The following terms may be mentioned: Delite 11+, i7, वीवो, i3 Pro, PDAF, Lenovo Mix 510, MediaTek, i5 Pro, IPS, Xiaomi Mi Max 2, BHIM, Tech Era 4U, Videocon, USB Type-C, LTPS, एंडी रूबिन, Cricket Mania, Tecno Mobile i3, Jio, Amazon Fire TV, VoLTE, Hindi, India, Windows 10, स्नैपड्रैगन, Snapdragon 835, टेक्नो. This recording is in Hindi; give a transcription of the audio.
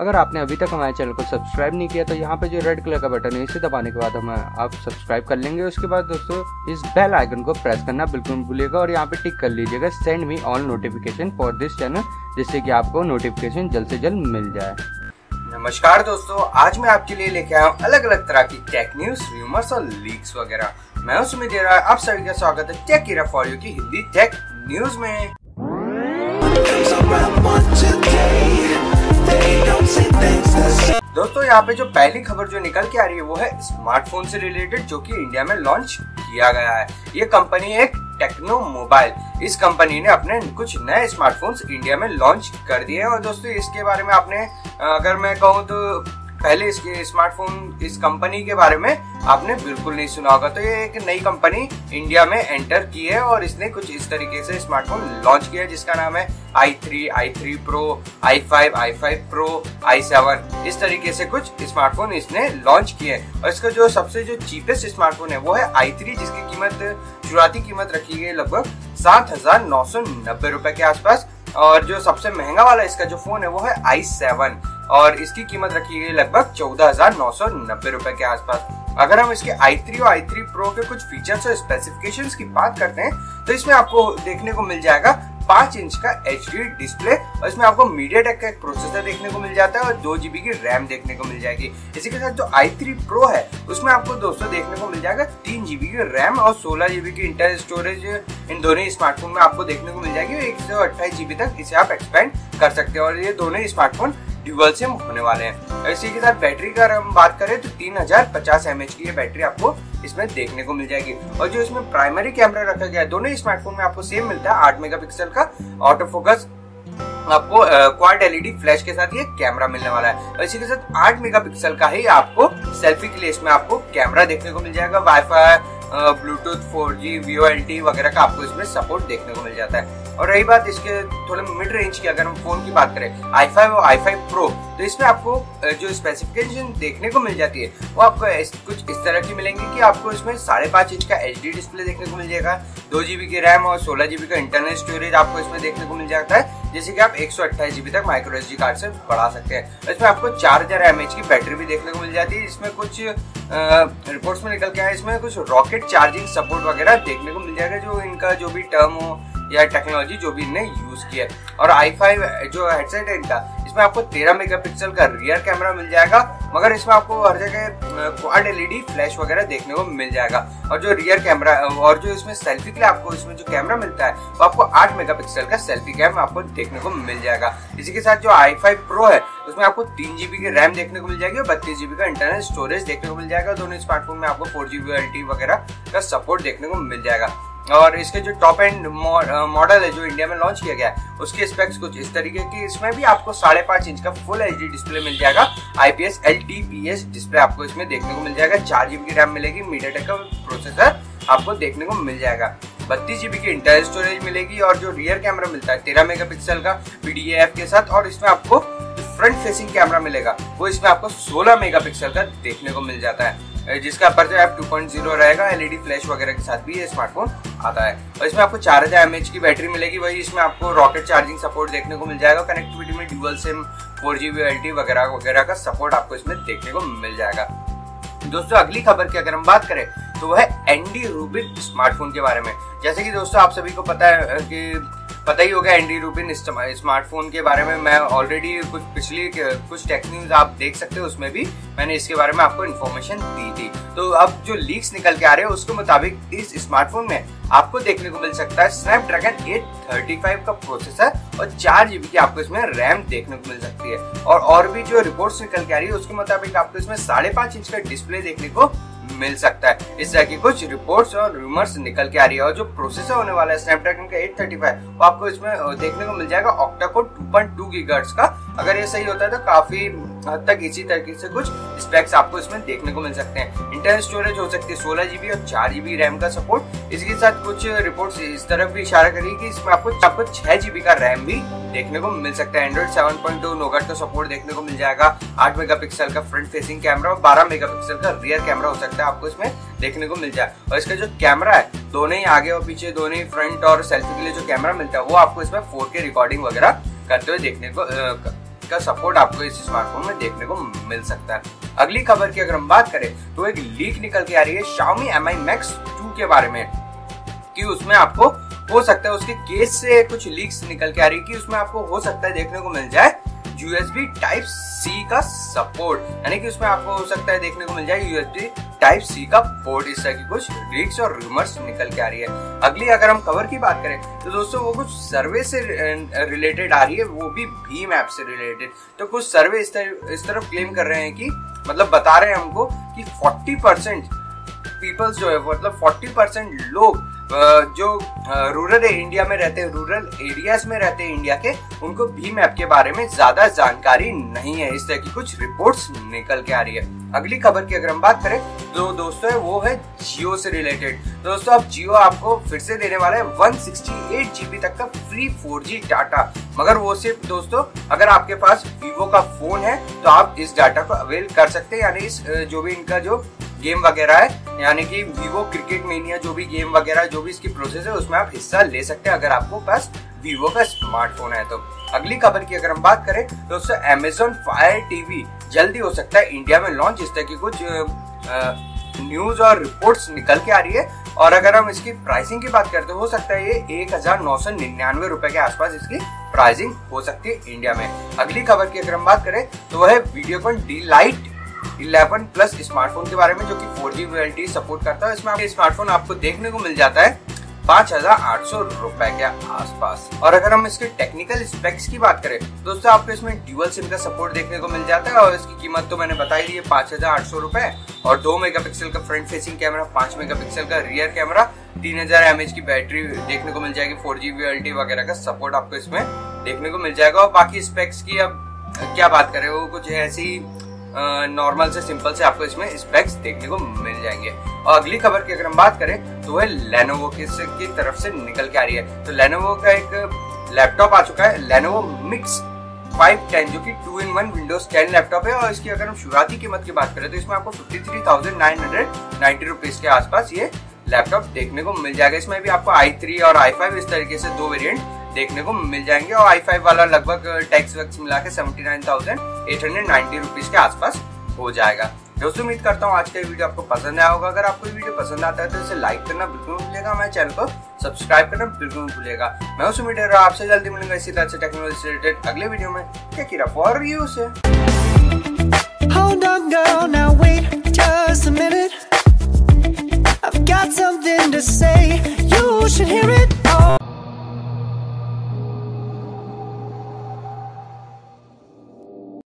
अगर आपने अभी तक हमारे चैनल को सब्सक्राइब नहीं किया तो यहाँ पे जो रेड कलर का बटन है इसे दबाने के बाद हम आप सब्सक्राइब कर लेंगे। उसके बाद दोस्तों इस बेल आइकन को प्रेस करना बिल्कुल मत भूलिएगा और यहाँ पे टिक कर लीजिएगा send me all notification for this channel, जिससे कि आपको नोटिफिकेशन जल्द से जल्द मिल जाए। नमस्कार दोस्तों, आज मैं आपके लिए लेके आया हूँ अलग अलग तरह की टेक न्यूज, रूमर्स और लीक्स वगैरह। मैं उसमें दे रहा हूँ आप सभी का स्वागत है टेक इरा फॉर यू की हिंदी टेक न्यूज में। दोस्तों यहाँ पे जो पहली खबर जो निकल के आ रही है वो है स्मार्टफोन से रिलेटेड, जो कि इंडिया में लॉन्च किया गया है। ये कंपनी एक टेक्नो मोबाइल, इस कंपनी ने अपने कुछ नए स्मार्टफोन्स इंडिया में लॉन्च कर दिए हैं। और दोस्तों इसके बारे में आपने, अगर मैं कहूँ तो पहले इसके स्मार्टफोन इस कंपनी के बारे में आपने बिल्कुल नहीं सुना होगा। तो ये एक नई कंपनी इंडिया में एंटर की है और इसने कुछ इस तरीके से स्मार्टफोन लॉन्च किया है, जिसका नाम है i3, i3 Pro, i5, i5 Pro, i7, इस तरीके से कुछ स्मार्टफोन इसने लॉन्च किए हैं। और इसका जो सबसे जो चीपेस्ट स्मार्टफोन है वो है i3, जिसकी कीमत शुरुआती कीमत रखी गई लगभग 7,990 रुपए के आसपास। और जो सबसे महंगा वाला इसका जो फोन है वो है i7 और इसकी कीमत रखी गई लगभग 14,990 रुपए के आसपास। अगर हम इसके i3 और i3 Pro के कुछ फीचर्स और स्पेसिफिकेशंस की बात करते हैं तो इसमें आपको देखने को मिल जाएगा 5 इंच का HD डिस्प्ले और इसमें आपको MediaTek का एक प्रोसेसर देखने को मिल जाता है और 2 GB की रैम देखने को मिल जाएगी। इसी के साथ जो i3 Pro है उसमें आपको दोस्तों देखने को मिल जाएगा 3 GB की रैम और 16 GB की इंटरनल स्टोरेज। इन दोनों स्मार्टफोन में आपको देखने को मिल जाएगी 128 GB तक इसे आप एक्सपेंड कर सकते हैं और ये दोनों स्मार्टफोन ड्यूअल सिम होने वाले हैं। इसी के साथ बैटरी का हम बात करें तो 3050 mAh की ये बैटरी आपको इसमें देखने को मिल जाएगी। और जो इसमें प्राइमरी कैमरा रखा गया है दोनों स्मार्टफोन में आपको सेम मिलता है 8 मेगापिक्सल का ऑटो फोकस, आपको क्वाड LED फ्लैश के साथ ये कैमरा मिलने वाला है। और इसी के साथ 8 मेगापिक्सल का ही आपको सेल्फी के लिए इसमें आपको कैमरा देखने को मिल जाएगा। वाईफाई, ब्लूटूथ, 4G, VoLTE वगैरह का आपको इसमें सपोर्ट देखने को मिल जाता है। और रही बात इसके थोड़े मिड रेंज की, अगर हम फोन की बात करें i5 और i5 Pro, तो इसमें आपको जो स्पेसिफिकेशन देखने को मिल जाती है वो आपको कुछ इस तरह की मिलेंगी कि आपको इसमें 5.5 इंच का HD डिस्प्ले देखने को मिल जाएगा, 2 GB की रैम और 16 GB का इंटरनल स्टोरेज आपको इसमें देखने को मिल जाता है, जैसे कि आप 128 GB तक माइक्रोएसडी कार्ड से बढ़ा सकते हैं। इसमें आपको 4000 mAh की बैटरी भी देखने को मिल जाती है। इसमें कुछ रिपोर्ट्स में निकल के आया इसमें कुछ रॉकेट चार्जिंग सपोर्ट वगैरह देखने को मिल जाएगा, जो इनका जो भी टर्म हो या टेक्नोलॉजी जो भी इन्हें यूज किया है। और i5 जो हेडसेट है इनका, इसमें आपको 13 मेगापिक्सल का रियर कैमरा मिल जाएगा, मगर इसमें आपको हर जगह क्वाड LED फ्लैश वगैरह देखने को मिल जाएगा। और जो रियर कैमरा और जो इसमें सेल्फी के लिए आपको इसमें जो कैमरा मिलता है वो आपको 8 मेगापिक्सल का सेल्फी कैमरा आपको देखने को मिल जाएगा। इसी के साथ जो i5 Pro है उसमें आपको 3 GB की रैम देखने को मिल जाएगी और 32 GB का इंटरनल स्टोरेज देखने को मिल जाएगा। दोनों स्मार्टफोन में आपको 4G VoLTE वगैरह का सपोर्ट देखने को मिल जाएगा। और इसके जो टॉप एंड मॉडल है जो इंडिया में लॉन्च किया गया है उसके स्पेक्स कुछ इस तरीके की, इसमें भी आपको 5.5 इंच का फुल HD डिस्प्ले मिल जाएगा, IPS LTPS डिस्प्ले आपको इसमें देखने को मिल जाएगा, 4 GB की रैम मिलेगी, MediaTek का प्रोसेसर आपको देखने को मिल जाएगा, 32 GB की इंटरनल स्टोरेज मिलेगी। और जो रियर कैमरा मिलता है 13 मेगापिक्सल का PDAF के साथ, और इसमें आपको फ्रंट फेसिंग कैमरा मिलेगा वो इसमें आपको 16 मेगापिक्सल का देखने को मिल जाता है, जिसका अपर्चर 2.0 रहेगा, LED फ्लैश वगैरह के साथ भी ये स्मार्टफोन आता है। और इसमें आपको 4000 mAh की बैटरी मिलेगी, वही इसमें आपको रॉकेट चार्जिंग सपोर्ट देखने को मिल जाएगा। कनेक्टिविटी में ड्यूअल सिम, 4G VoLTE वगैरह वगैरह का सपोर्ट आपको इसमें देखने को मिल जाएगा। दोस्तों अगली खबर की अगर हम बात करें तो वह है एंडी रूबिन स्मार्टफोन के बारे में। जैसे कि दोस्तों आप सभी को पता ही होगा एंडी रूबिन स्मार्टफोन के बारे में। मैं ऑलरेडी कुछ टेक न्यूज आप देख सकते हो उसमें भी मैंने इसके बारे में आपको इन्फॉर्मेशन दी थी। तो अब जो लीक्स निकल के आ रहे हैं उसके मुताबिक इस स्मार्टफोन में आपको देखने को मिल सकता है स्नैपड्रैगन 835 का प्रोसेसर और 4 GB की आपको इसमें रैम देखने को मिल सकती है। और भी जो रिपोर्ट्स निकल के आ रही है उसके मुताबिक आपको इसमें 5.5 इंच का डिस्प्ले देखने को मिल सकता है। इस तरह की कुछ रिपोर्ट्स और रूमर्स निकल के आ रही है। और जो प्रोसेसर होने वाला है स्नैपड्रैगन का 835 वो आपको इसमें देखने को मिल जाएगा ऑक्टा कोर 2.2 गीगाहर्ट्ज का। अगर ये सही होता है तो काफी हद तक इसी तरीके से कुछ स्पेक्स आपको इसमें देखने को मिल सकते हैं। इंटरनल स्टोरेज हो सकती है 16 GB और 4 GB रैम का सपोर्ट। इसके साथ कुछ रिपोर्ट्स इस तरफ भी इशारा करी कि इसमें आपको 6 GB का रैम भी देखने को मिल सकता है। एंड्रॉइड 7.2 नोगट का सपोर्ट देखने को मिल जाएगा, 8 मेगापिक्सल का फ्रंट फेसिंग कैमरा और 12 मेगापिक्सल का रियर कैमरा हो सकता है आपको इसमें देखने को मिल जाए। और इसका जो कैमरा है दोनों ही आगे और पीछे, दोनों ही फ्रंट और सेल्फी के लिए जो कैमरा मिलता है वो आपको इसमें 4K रिकॉर्डिंग वगैरह करते हुए देखने को का सपोर्ट आपको इस स्मार्टफोन में देखने को मिल सकता है। अगली खबर की अगर हम बात करें तो एक लीक निकल के आ रही है Xiaomi Mi Max 2 के बारे में कि उसमें आपको हो सकता है उसके केस से कुछ लीक्स निकल के आ रही है कि उसमें आपको हो सकता है देखने को मिल जाए USB टाइप C का सपोर्ट, यानी कि उसमें आपको हो सकता है देखने को मिल जाए USB टाइप C का पोर्ट। इस तरह की कुछ लीक्स और रूमर्स निकल के आ रही है। अगली अगर हम खबर की बात करें तो दोस्तों वो कुछ सर्वे से रिलेटेड आ रही है, वो भी भीम ऐप से रिलेटेड। तो कुछ सर्वे इस तरफ क्लेम कर रहे हैं कि मतलब बता रहे हैं हमको कि 40% पीपल्स जो है मतलब 40% लोग जो रूरल इंडिया में रहते हैं, रूरल एरियाज में रहते हैं इंडिया के, उनको भीम ऐप के बारे में ज्यादा जानकारी नहीं है। इस तरह की कुछ रिपोर्ट्स निकल के आ रही है। अगली खबर की अगर हम बात करें तो दोस्तों वो है जियो से रिलेटेड। दोस्तों अब जियो आपको फिर से देने वाला है 168 GB तक का फ्री 4G डाटा, मगर वो सिर्फ दोस्तों अगर आपके पास वीवो का फोन है तो आप इस डाटा को अवेल कर सकते हैं, यानी इस जो भी इनका जो गेम वगैरह है, यानी कि वीवो क्रिकेट मेनिया जो भी गेम वगैरह जो भी इसकी प्रोसेस है उसमें आप हिस्सा ले सकते हैं अगर आपको पास वीवो का स्मार्टफोन है तो। अगली खबर की अगर हम बात करें तो दोस्तों Amazon Fire TV जल्दी हो सकता है इंडिया में लॉन्च। इस तरह की कुछ न्यूज और रिपोर्ट्स निकल के आ रही है। और अगर हम इसकी प्राइसिंग की बात करते हो सकता है ये 1999 रुपए के आसपास इसकी प्राइसिंग हो सकती है इंडिया में। अगली खबर की अगर हम बात करें तो वह है वीडियोकॉन डीलाइट 11 प्लस स्मार्टफोन के बारे में जो कि 4G VoLTE सपोर्ट करता है। इसमें स्मार्टफोन आपको देखने को मिल जाता है 5,800 रुपए के आसपास। और अगर हम इसके टेक्निकल स्पेक्स की बात करें दोस्तों आपको इसमें ड्यूअल सिम का सपोर्ट देखने को मिल जाता है और इसकी कीमत तो मैंने बताई दी है 5,800 रुपए। और 2 मेगापिक्सल का फ्रंट फेसिंग कैमरा, 5 मेगापिक्सल का रियर कैमरा, 3000 mAh की बैटरी देखने को मिल जाएगी। 4G VoLTE वगैरह का सपोर्ट आपको इसमें देखने को मिल जाएगा। और बाकी स्पेक्स की अब क्या बात करें, वो कुछ ऐसी नॉर्मल से सिंपल से आपको इसमें स्पेक्स देखने को मिल जाएंगे। और अगली खबर की अगर हम बात करें तो वह लेनोवो की तरफ से निकल के आ रही है। तो लेनोवो का एक लैपटॉप आ चुका है, लेनोवो मिक्स 510, जो कि 2-in-1 विंडोज 10 लैपटॉप है। और इसकी अगर हम शुरुआती कीमत की बात करें तो इसमें आपको 53,990 रुपीज के आसपास ये लैपटॉप देखने को मिल जाएगा। इसमें भी आपको i3 और i5 इस तरीके से 2 वेरियंट देखने को मिल जाएंगे। और i5 वाला लगभग टैक्स वैक्स मिला के 79,890 रुपीज के आसपास हो जाएगा। दोस्तों उम्मीद करता हूँ आज का वीडियो आपको पसंद आया होगा। अगर आपको वीडियो पसंद आता है तो इसे लाइक करना बिल्कुल नहीं भूलेगा, हमारे चैनल को सब्सक्राइब करना बिल्कुल नहीं भूलेगा। मैं उस उम्मीद रहा आपसे जल्दी मिलूंगा इसी तरह से टेक्नोलॉजी से रिलेटेड अगले वीडियो में। टेक केयर फॉर यू से।